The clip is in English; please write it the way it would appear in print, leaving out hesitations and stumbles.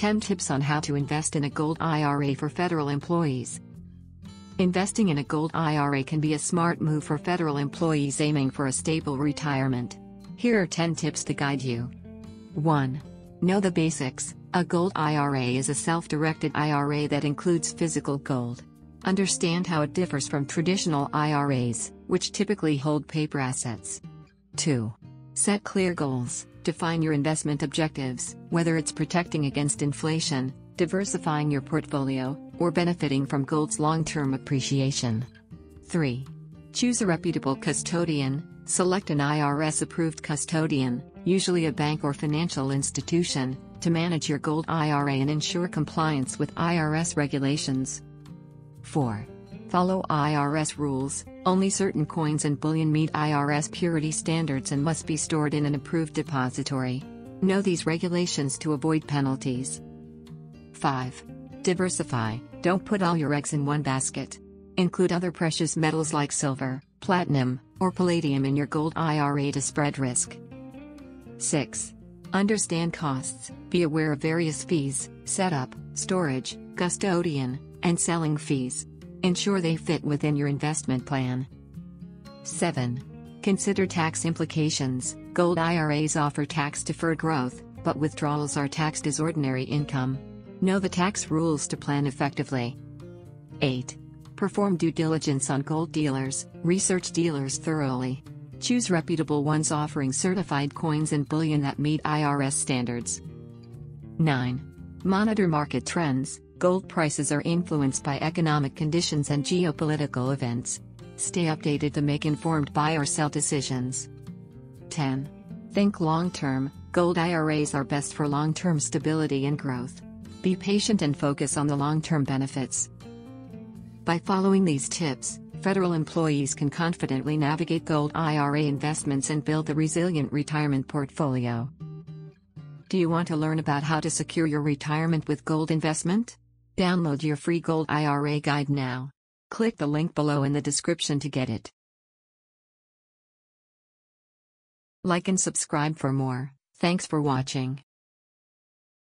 10 Tips on How to Invest in a Gold IRA for Federal Employees. Investing in a gold IRA can be a smart move for federal employees aiming for a stable retirement. Here are 10 tips to guide you. 1. Know the basics. A gold IRA is a self-directed IRA that includes physical gold. Understand how it differs from traditional IRAs, which typically hold paper assets. 2. Set clear goals. Define your investment objectives, whether it's protecting against inflation, diversifying your portfolio, or benefiting from gold's long-term appreciation. 3. Choose a reputable custodian. Select an IRS-approved custodian, usually a bank or financial institution, to manage your gold IRA and ensure compliance with IRS regulations. 4. Follow IRS rules. Only certain coins and bullion meet IRS purity standards and must be stored in an approved depository. Know these regulations to avoid penalties. 5. Diversify. Don't put all your eggs in one basket. Include other precious metals like silver, platinum, or palladium in your gold IRA to spread risk. 6. Understand costs. Be aware of various fees, setup, storage, custodian, and selling fees. Ensure they fit within your investment plan. 7. Consider tax implications. Gold IRAs offer tax-deferred growth, but withdrawals are taxed as ordinary income. Know the tax rules to plan effectively. 8. Perform due diligence on gold dealers. Research dealers thoroughly. Choose reputable ones offering certified coins and bullion that meet IRS standards. 9. Monitor market trends. Gold prices are influenced by economic conditions and geopolitical events. Stay updated to make informed buy or sell decisions. 10. Think long-term. Gold IRAs are best for long-term stability and growth. Be patient and focus on the long-term benefits. By following these tips, federal employees can confidently navigate gold IRA investments and build a resilient retirement portfolio. Do you want to learn about how to secure your retirement with gold investment? Download your free gold IRA guide now. Click the link below in the description to get it. Like and subscribe for more. Thanks for watching.